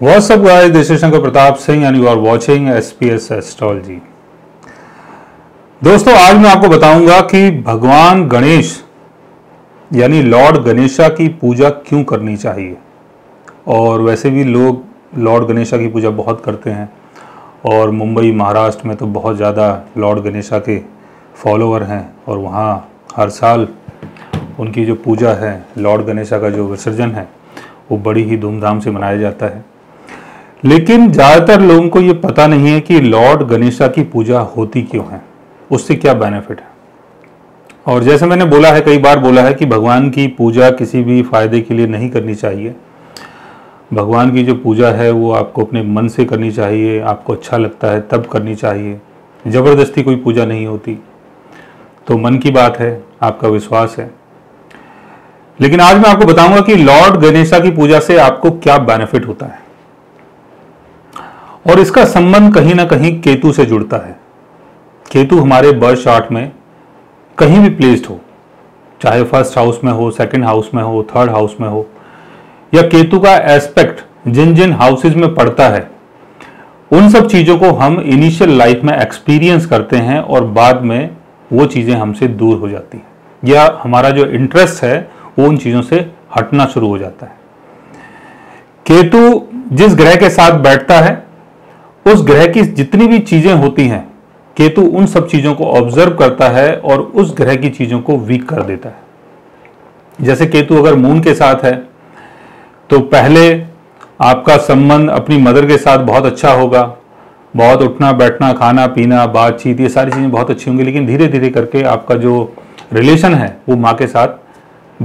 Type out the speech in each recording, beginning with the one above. What's up guys, this is Shankar Pratap Singh and you are watching SPS Astrology। दोस्तों आज मैं आपको बताऊंगा कि भगवान गणेश यानी लॉर्ड गणेशा की पूजा क्यों करनी चाहिए। और वैसे भी लोग लॉर्ड गणेशा की पूजा बहुत करते हैं और मुंबई महाराष्ट्र में तो बहुत ज़्यादा लॉर्ड गणेशा के फॉलोवर हैं और वहाँ हर साल उनकी जो पूजा है, लॉर्ड गणेशा का जो विसर्जन है, वो बड़ी ही धूमधाम से मनाया जाता है। लेकिन ज़्यादातर लोगों को ये पता नहीं है कि लॉर्ड गणेशा की पूजा होती क्यों है, उससे क्या बेनिफिट है। और जैसे मैंने बोला है, कई बार बोला है कि भगवान की पूजा किसी भी फायदे के लिए नहीं करनी चाहिए। भगवान की जो पूजा है वो आपको अपने मन से करनी चाहिए, आपको अच्छा लगता है तब करनी चाहिए, ज़बरदस्ती कोई पूजा नहीं होती। तो मन की बात है, आपका विश्वास है। लेकिन आज मैं आपको बताऊंगा कि लॉर्ड गणेशा की पूजा से आपको क्या बेनिफिट होता है और इसका संबंध कहीं ना कहीं केतु से जुड़ता है। केतु हमारे बर्थ चार्ट में कहीं भी प्लेस्ड हो, चाहे फर्स्ट हाउस में हो, सेकंड हाउस में हो, थर्ड हाउस में हो, या केतु का एस्पेक्ट जिन जिन हाउसेज में पड़ता है, उन सब चीज़ों को हम इनिशियल लाइफ में एक्सपीरियंस करते हैं और बाद में वो चीज़ें हमसे दूर हो जाती हैं या हमारा जो इंटरेस्ट है वो उन चीज़ों से हटना शुरू हो जाता है। केतु जिस ग्रह के साथ बैठता है, उस ग्रह की जितनी भी चीज़ें होती हैं, केतु उन सब चीज़ों को ऑब्जर्व करता है और उस ग्रह की चीज़ों को वीक कर देता है। जैसे केतु अगर मून के साथ है तो पहले आपका संबंध अपनी मदर के साथ बहुत अच्छा होगा, बहुत उठना बैठना, खाना पीना, बातचीत, ये सारी चीज़ें बहुत अच्छी होंगी। लेकिन धीरे धीरे करके आपका जो रिलेशन है वो माँ के साथ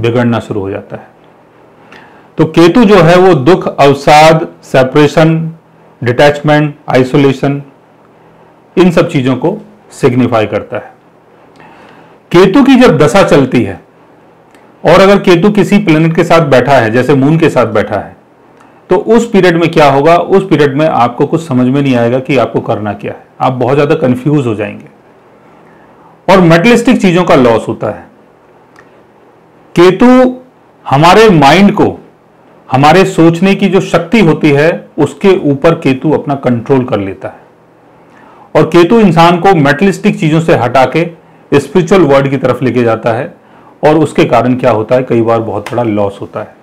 बिगड़ना शुरू हो जाता है। तो केतु जो है वो दुख, अवसाद, सेपरेशन, डिटैचमेंट, आइसोलेशन, इन सब चीजों को सिग्निफाई करता है। केतु की जब दशा चलती है और अगर केतु किसी प्लेनेट के साथ बैठा है, जैसे मून के साथ बैठा है, तो उस पीरियड में क्या होगा, उस पीरियड में आपको कुछ समझ में नहीं आएगा कि आपको करना क्या है। आप बहुत ज्यादा कंफ्यूज हो जाएंगे और मेटलिस्टिक चीजों का लॉस होता है। केतु हमारे माइंड को, हमारे सोचने की जो शक्ति होती है, उसके ऊपर केतु अपना कंट्रोल कर लेता है। और केतु इंसान को मेटलिस्टिक चीज़ों से हटा के स्पिरिचुअल वर्ल्ड की तरफ लेके जाता है और उसके कारण क्या होता है, कई बार बहुत बड़ा लॉस होता है।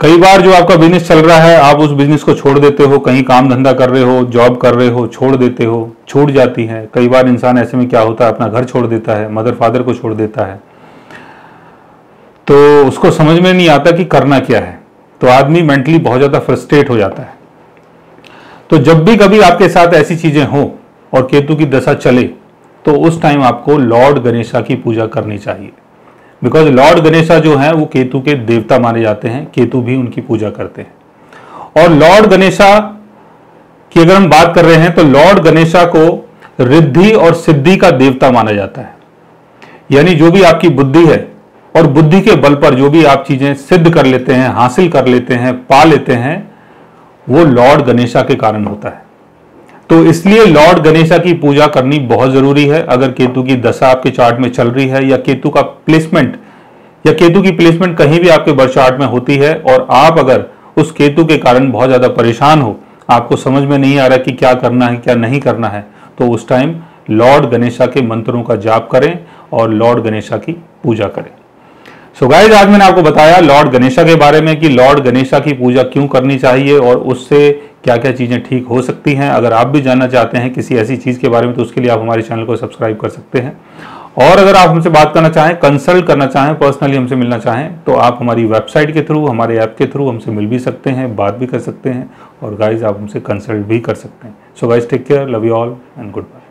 कई बार जो आपका बिजनेस चल रहा है, आप उस बिजनेस को छोड़ देते हो, कहीं काम धंधा कर रहे हो, जॉब कर रहे हो, छोड़ देते हो, छूट जाती है। कई बार इंसान ऐसे में क्या होता है, अपना घर छोड़ देता है, मदर फादर को छोड़ देता है, तो उसको समझ में नहीं आता कि करना क्या है। तो आदमी मेंटली बहुत ज़्यादा फ्रस्ट्रेट हो जाता है। तो जब भी कभी आपके साथ ऐसी चीज़ें हों और केतु की दशा चले, तो उस टाइम आपको लॉर्ड गणेशा की पूजा करनी चाहिए। बिकॉज लॉर्ड गणेशा जो हैं वो केतु के देवता माने जाते हैं, केतु भी उनकी पूजा करते हैं। और लॉर्ड गणेशा की अगर हम बात कर रहे हैं तो लॉर्ड गणेशा को रिद्धि और सिद्धि का देवता माना जाता है। यानी जो भी आपकी बुद्धि है और बुद्धि के बल पर जो भी आप चीज़ें सिद्ध कर लेते हैं, हासिल कर लेते हैं, पा लेते हैं, वो लॉर्ड गणेशा के कारण होता है। तो इसलिए लॉर्ड गणेशा की पूजा करनी बहुत ज़रूरी है। अगर केतु की दशा आपके चार्ट में चल रही है या केतु का प्लेसमेंट या केतु की प्लेसमेंट कहीं भी आपके बर्थ चार्ट में होती है और आप अगर उस केतु के कारण बहुत ज़्यादा परेशान हो, आपको समझ में नहीं आ रहा कि क्या करना है क्या नहीं करना है, तो उस टाइम लॉर्ड गणेशा के मंत्रों का जाप करें और लॉर्ड गणेशा की पूजा करें। सो गाइज, आज मैंने आपको बताया लॉर्ड गणेशा के बारे में कि लॉर्ड गणेशा की पूजा क्यों करनी चाहिए और उससे क्या क्या चीज़ें ठीक हो सकती हैं। अगर आप भी जानना चाहते हैं किसी ऐसी चीज़ के बारे में तो उसके लिए आप हमारे चैनल को सब्सक्राइब कर सकते हैं। और अगर आप हमसे बात करना चाहें, कंसल्ट करना चाहें, पर्सनली हमसे मिलना चाहें, तो आप हमारी वेबसाइट के थ्रू, हमारे ऐप के थ्रू हमसे मिल भी सकते हैं, बात भी कर सकते हैं और गाइज आप हमसे कंसल्ट भी कर सकते हैं। So guys, take care, love you all and good bye.